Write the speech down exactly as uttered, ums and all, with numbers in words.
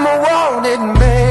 I'm a wanted man.